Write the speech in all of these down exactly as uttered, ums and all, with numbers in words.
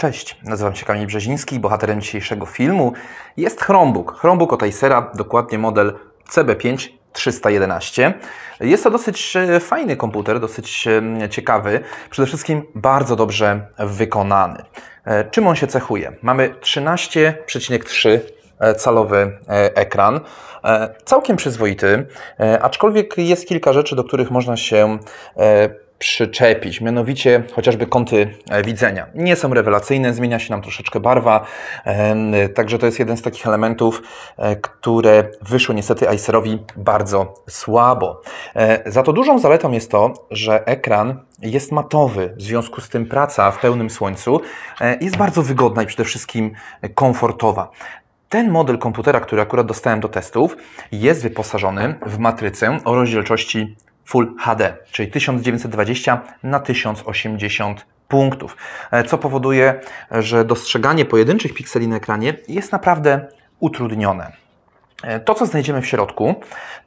Cześć, nazywam się Kamil Brzeziński, bohaterem dzisiejszego filmu jest Chromebook. Chromebook od Acera, dokładnie model C B pięć trzysta jedenaście. Jest to dosyć fajny komputer, dosyć ciekawy, przede wszystkim bardzo dobrze wykonany. Czym on się cechuje? Mamy trzynaście przecinek trzy calowy ekran, całkiem przyzwoity, aczkolwiek jest kilka rzeczy, do których można się przyczepić, mianowicie chociażby kąty widzenia. Nie są rewelacyjne, zmienia się nam troszeczkę barwa, także to jest jeden z takich elementów, które wyszły niestety Acerowi bardzo słabo. Za to dużą zaletą jest to, że ekran jest matowy, w związku z tym praca w pełnym słońcu jest bardzo wygodna i przede wszystkim komfortowa. Ten model komputera, który akurat dostałem do testów, jest wyposażony w matrycę o rozdzielczości Full H D, czyli tysiąc dziewięćset dwadzieścia na tysiąc osiemdziesiąt punktów, co powoduje, że dostrzeganie pojedynczych pikseli na ekranie jest naprawdę utrudnione. To, co znajdziemy w środku,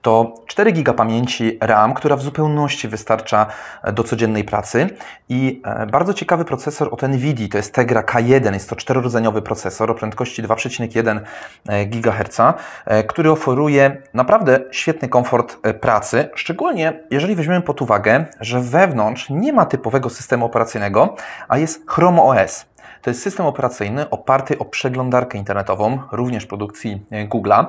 to cztery giga pamięci RAM, która w zupełności wystarcza do codziennej pracy i bardzo ciekawy procesor od Nvidii, to jest Tegra K jeden, jest to czterorodzeniowy procesor o prędkości dwa przecinek jeden gigaherca, który oferuje naprawdę świetny komfort pracy, szczególnie jeżeli weźmiemy pod uwagę, że wewnątrz nie ma typowego systemu operacyjnego, a jest Chrome O S. To jest system operacyjny oparty o przeglądarkę internetową, również produkcji Google'a.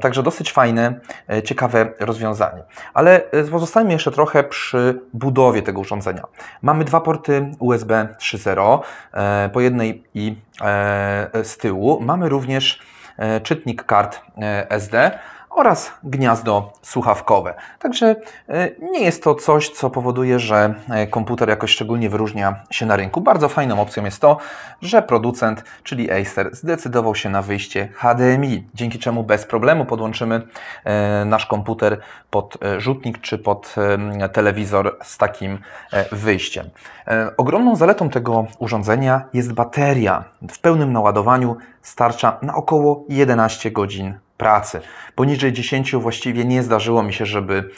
Także dosyć fajne, ciekawe rozwiązanie. Ale pozostańmy jeszcze trochę przy budowie tego urządzenia. Mamy dwa porty U S B trzy zero, po jednej i z tyłu. Mamy również czytnik kart S D oraz gniazdo słuchawkowe. Także nie jest to coś, co powoduje, że komputer jakoś szczególnie wyróżnia się na rynku. Bardzo fajną opcją jest to, że producent, czyli Acer, zdecydował się na wyjście H D M I, dzięki czemu bez problemu podłączymy nasz komputer pod rzutnik czy pod telewizor z takim wyjściem. Ogromną zaletą tego urządzenia jest bateria. W pełnym naładowaniu starcza na około jedenaście godzin pracy. Poniżej dziesięciu właściwie nie zdarzyło mi się, żeby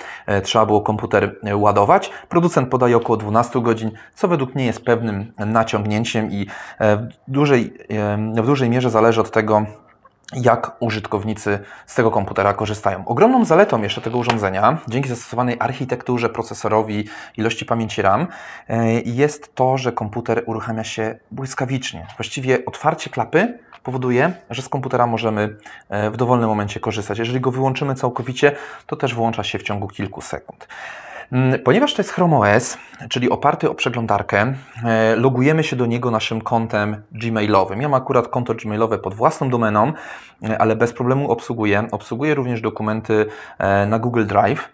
trzeba było komputer ładować. Producent podaje około dwunastu godzin, co według mnie jest pewnym naciągnięciem i w dużej, w dużej mierze zależy od tego, jak użytkownicy z tego komputera korzystają. Ogromną zaletą jeszcze tego urządzenia, dzięki zastosowanej architekturze, procesorowi, ilości pamięci RAM, jest to, że komputer uruchamia się błyskawicznie. Właściwie otwarcie klapy powoduje, że z komputera możemy w dowolnym momencie korzystać. Jeżeli go wyłączymy całkowicie, to też wyłącza się w ciągu kilku sekund. Ponieważ to jest Chrome O S, czyli oparty o przeglądarkę, logujemy się do niego naszym kontem gmailowym. Ja mam akurat konto gmailowe pod własną domeną, ale bez problemu obsługuję. Obsługuję również dokumenty na Google Drive.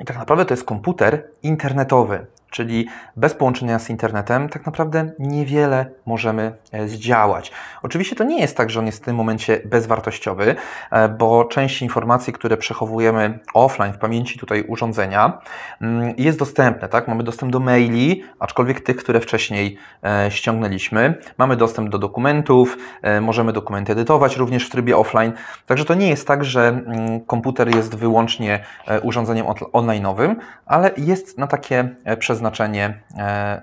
I tak naprawdę to jest komputer internetowy, czyli bez połączenia z internetem tak naprawdę niewiele możemy zdziałać. Oczywiście to nie jest tak, że on jest w tym momencie bezwartościowy, bo część informacji, które przechowujemy offline w pamięci tutaj urządzenia, jest dostępne. Tak? Mamy dostęp do maili, aczkolwiek tych, które wcześniej ściągnęliśmy. Mamy dostęp do dokumentów, możemy dokumenty edytować również w trybie offline. Także to nie jest tak, że komputer jest wyłącznie urządzeniem online'owym, ale jest na takie przeznaczenie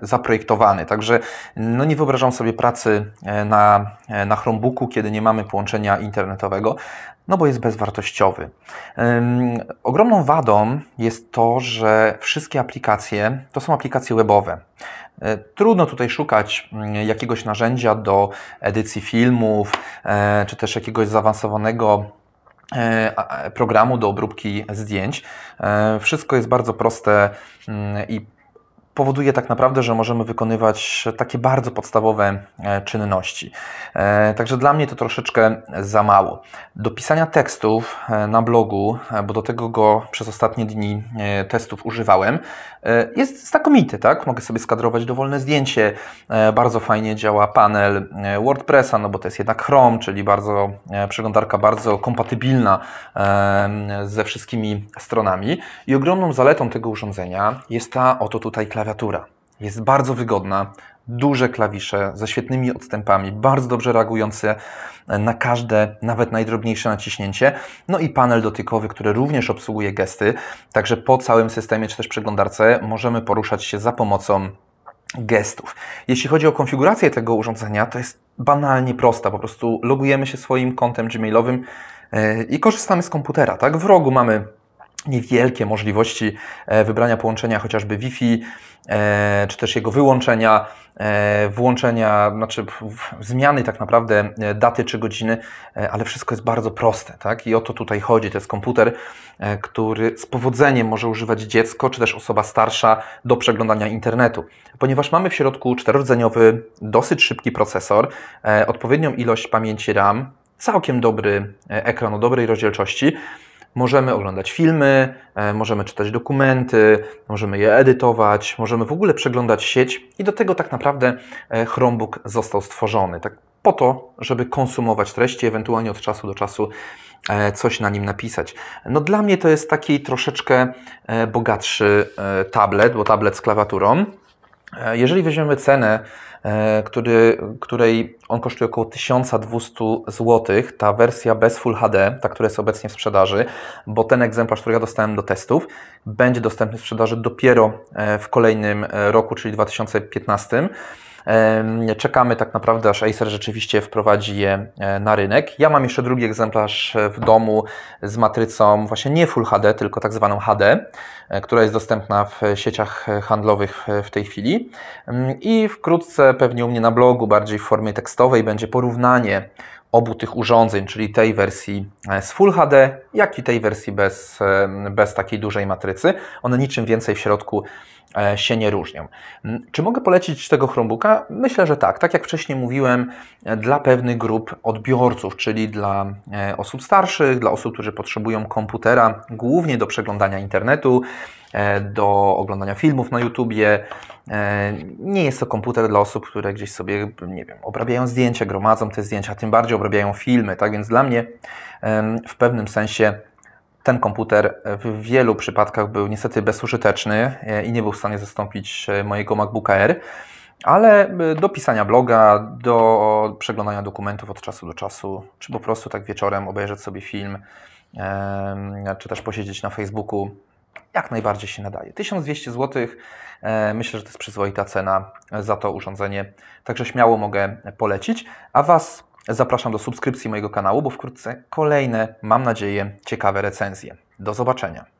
zaprojektowany. Także no nie wyobrażam sobie pracy na, na Chromebooku, kiedy nie mamy połączenia internetowego, no bo jest bezwartościowy. Ym, ogromną wadą jest to, że wszystkie aplikacje to są aplikacje webowe. Trudno tutaj szukać jakiegoś narzędzia do edycji filmów, yy, czy też jakiegoś zaawansowanego yy, programu do obróbki zdjęć. Yy, wszystko jest bardzo proste yy, i powoduje tak naprawdę, że możemy wykonywać takie bardzo podstawowe czynności. Także dla mnie to troszeczkę za mało. Do pisania tekstów na blogu, bo do tego go przez ostatnie dni testów używałem, jest znakomity, tak? Mogę sobie skadrować dowolne zdjęcie, bardzo fajnie działa panel WordPressa, no bo to jest jednak Chrome, czyli bardzo przeglądarka bardzo kompatybilna ze wszystkimi stronami. I ogromną zaletą tego urządzenia jest ta, oto tutaj klawiatura. Klawiatura jest bardzo wygodna, duże klawisze ze świetnymi odstępami, bardzo dobrze reagujące na każde, nawet najdrobniejsze naciśnięcie. No i panel dotykowy, który również obsługuje gesty. Także po całym systemie czy też przeglądarce możemy poruszać się za pomocą gestów. Jeśli chodzi o konfigurację tego urządzenia, to jest banalnie prosta. Po prostu logujemy się swoim kontem gmailowym i korzystamy z komputera. Tak? W rogu mamy niewielkie możliwości wybrania połączenia chociażby Wi-Fi, czy też jego wyłączenia, włączenia, znaczy zmiany tak naprawdę daty czy godziny, ale wszystko jest bardzo proste, tak? I o to tutaj chodzi. To jest komputer, który z powodzeniem może używać dziecko, czy też osoba starsza do przeglądania internetu. Ponieważ mamy w środku czterorodzeniowy, dosyć szybki procesor, odpowiednią ilość pamięci RAM, całkiem dobry ekran o dobrej rozdzielczości, możemy oglądać filmy, możemy czytać dokumenty, możemy je edytować, możemy w ogóle przeglądać sieć i do tego tak naprawdę Chromebook został stworzony. Tak po to, żeby konsumować treści, ewentualnie od czasu do czasu coś na nim napisać. No dla mnie to jest taki troszeczkę bogatszy tablet, bo tablet z klawiaturą. Jeżeli weźmiemy cenę, Który, której on kosztuje około tysiąc dwieście złotych, ta wersja bez Full H D, ta, która jest obecnie w sprzedaży, bo ten egzemplarz, który ja dostałem do testów, będzie dostępny w sprzedaży dopiero w kolejnym roku, czyli dwa tysiące piętnastym. Czekamy tak naprawdę, aż Acer rzeczywiście wprowadzi je na rynek. Ja mam jeszcze drugi egzemplarz w domu z matrycą właśnie nie Full H D, tylko tak zwaną H D, która jest dostępna w sieciach handlowych w tej chwili. I wkrótce pewnie u mnie na blogu, bardziej w formie tekstowej, będzie porównanie obu tych urządzeń, czyli tej wersji z Full H D, jak i tej wersji bez, bez takiej dużej matrycy. One niczym więcej w środku się nie różnią. Czy mogę polecić tego Chromebooka? Myślę, że tak. Tak jak wcześniej mówiłem, dla pewnych grup odbiorców, czyli dla osób starszych, dla osób, które potrzebują komputera głównie do przeglądania internetu, do oglądania filmów na YouTubie. Nie jest to komputer dla osób, które gdzieś sobie, nie wiem, obrabiają zdjęcia, gromadzą te zdjęcia, tym bardziej obrabiają filmy. Tak więc dla mnie w pewnym sensie ten komputer w wielu przypadkach był niestety bezużyteczny i nie był w stanie zastąpić mojego MacBooka Air, ale do pisania bloga, do przeglądania dokumentów od czasu do czasu, czy po prostu tak wieczorem obejrzeć sobie film, czy też posiedzieć na Facebooku, jak najbardziej się nadaje. tysiąc dwieście złotych, myślę, że to jest przyzwoita cena za to urządzenie, także śmiało mogę polecić, a Was zapraszam do subskrypcji mojego kanału, bo wkrótce kolejne, mam nadzieję, ciekawe recenzje. Do zobaczenia.